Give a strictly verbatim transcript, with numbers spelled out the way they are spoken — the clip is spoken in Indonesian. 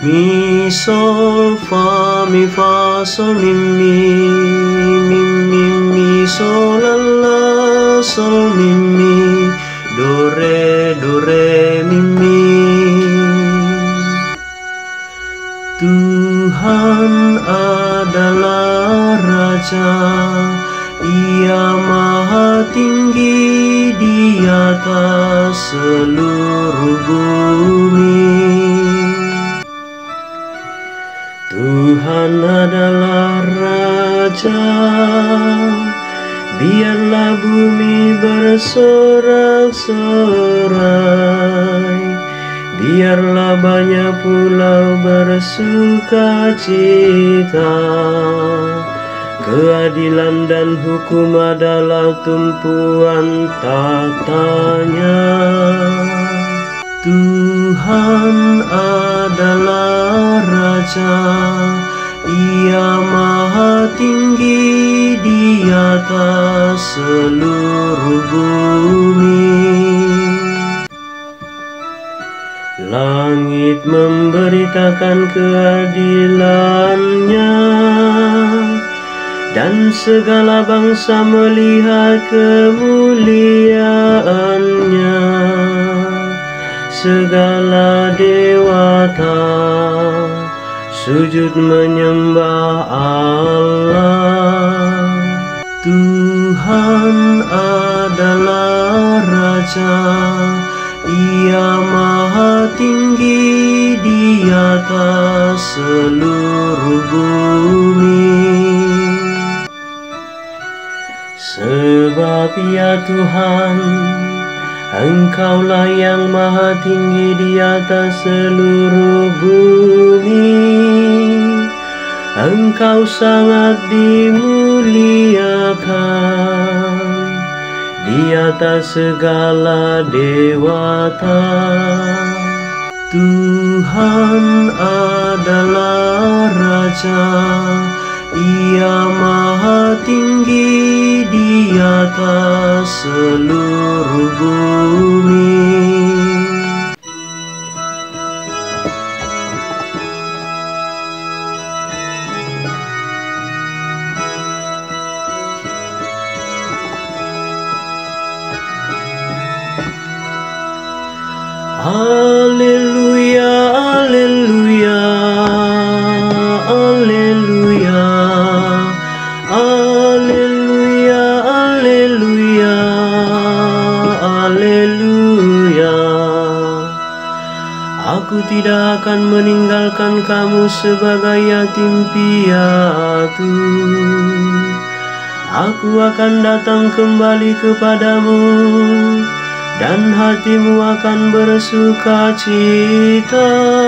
Mi sol fa mi fa sol mi mi mi mi mi sol la la sol mi mi do re do re mi mi. Tuhan adalah Raja, Ia maha tinggi di atas seluruh bumi. Tuhan adalah Raja, biarlah bumi bersorak-sorai, biarlah banyak pulau bersuka cita. Keadilan dan hukum adalah tumpuan tatanya. Tuhan adalah Raja, Ia maha tinggi di atas seluruh bumi. Langit memberitakan keadilannya, dan segala bangsa melihat kemuliaannya. Segala dewata sujud menyembah Allah. Tuhan adalah Raja, Ia maha tinggi di atas seluruh bumi. Sebab ya Tuhan, Engkaulah yang maha tinggi di atas seluruh bumi. Engkau sangat dimuliakan di atas segala dewata. Tuhan adalah Raja, Ia maha tinggi di atas seluruh bumi. Haleluya, haleluya, haleluya, haleluya, haleluya, haleluya. Aku tidak akan meninggalkan kamu sebagai yatim piatu. Aku akan datang kembali kepadamu, dan hatimu akan bersuka cita.